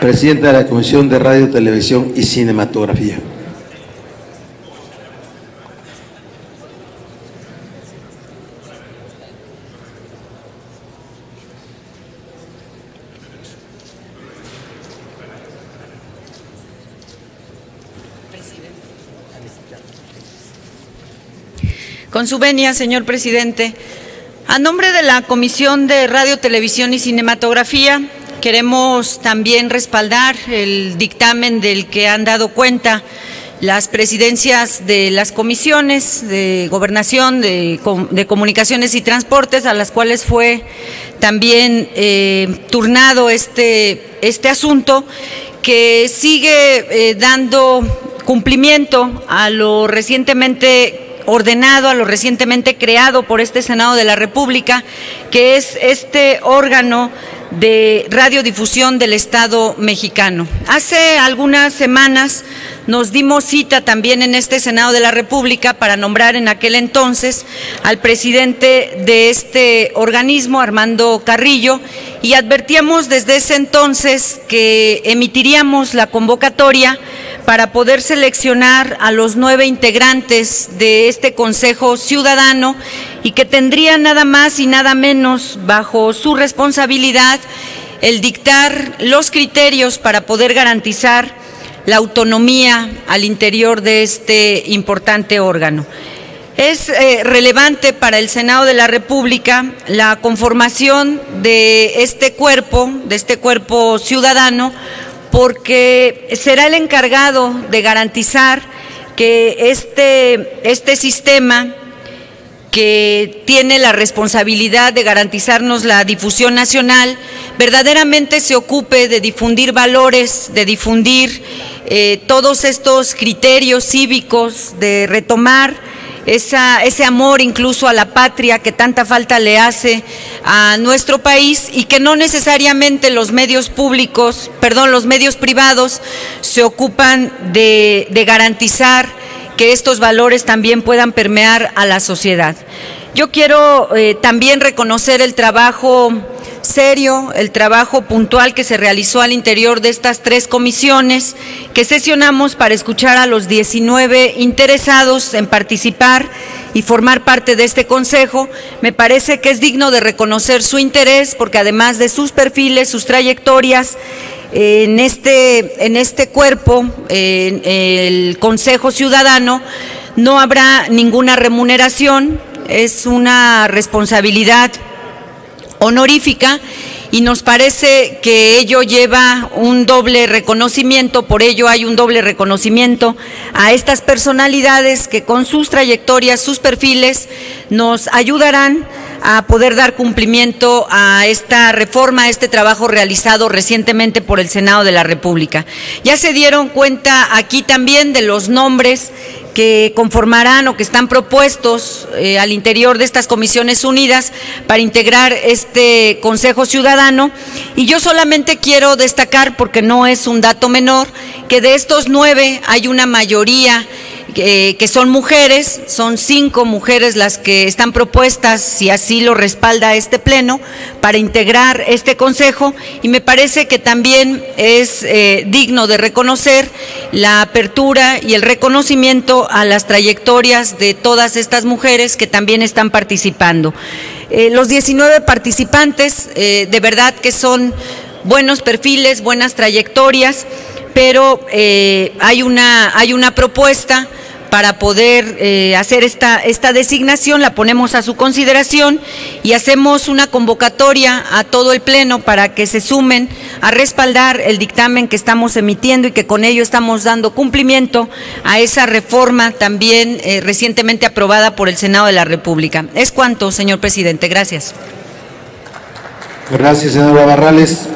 presidenta de la Comisión de Radio, Televisión y Cinematografía. Con su venia, señor presidente, a nombre de la Comisión de Radio, Televisión y Cinematografía, queremos también respaldar el dictamen del que han dado cuenta las presidencias de las comisiones de Gobernación, de Comunicaciones y Transportes, a las cuales fue también turnado este asunto, que sigue dando cumplimiento a lo recientemente ordenado, a lo recientemente creado por este Senado de la República, que es este órgano de radiodifusión del Estado mexicano. Hace algunas semanas nos dimos cita también en este Senado de la República para nombrar en aquel entonces al presidente de este organismo, Armando Carrillo, y advertíamos desde ese entonces que emitiríamos la convocatoria para poder seleccionar a los 9 integrantes de este Consejo Ciudadano y que tendría nada más y nada menos bajo su responsabilidad el dictar los criterios para poder garantizar la autonomía al interior de este importante órgano. Es relevante para el Senado de la República la conformación de este cuerpo ciudadano, porque será el encargado de garantizar que este sistema, que tiene la responsabilidad de garantizarnos la difusión nacional, verdaderamente se ocupe de difundir valores, de difundir todos estos criterios cívicos, de retomar ese amor incluso a la patria que tanta falta le hace a nuestro país, y que no necesariamente los medios privados se ocupan de garantizar que estos valores también puedan permear a la sociedad. Yo quiero también reconocer el trabajo serio, el trabajo puntual que se realizó al interior de estas 3 comisiones, que sesionamos para escuchar a los 19 interesados en participar y formar parte de este consejo. Me parece que es digno de reconocer su interés, porque además de sus perfiles, sus trayectorias, en este cuerpo, en el Consejo Ciudadano, no habrá ninguna remuneración, es una responsabilidad honorífica, y nos parece que ello lleva un doble reconocimiento. Por ello hay un doble reconocimiento a estas personalidades que con sus trayectorias, sus perfiles, nos ayudarán a poder dar cumplimiento a esta reforma, a este trabajo realizado recientemente por el Senado de la República. Ya se dieron cuenta aquí también de los nombres que conformarán o que están propuestos al interior de estas comisiones unidas para integrar este Consejo Ciudadano, y yo solamente quiero destacar, porque no es un dato menor, que de estos 9 hay una mayoría que son mujeres. Son 5 mujeres las que están propuestas, si así lo respalda este pleno, para integrar este consejo, y me parece que también es digno de reconocer la apertura y el reconocimiento a las trayectorias de todas estas mujeres que también están participando. Los 19 participantes de verdad que son buenos perfiles, buenas trayectorias, pero hay una propuesta para poder hacer esta designación. La ponemos a su consideración y hacemos una convocatoria a todo el pleno para que se sumen a respaldar el dictamen que estamos emitiendo y que con ello estamos dando cumplimiento a esa reforma también recientemente aprobada por el Senado de la República. Es cuanto, señor presidente. Gracias. Gracias, señora Barrales.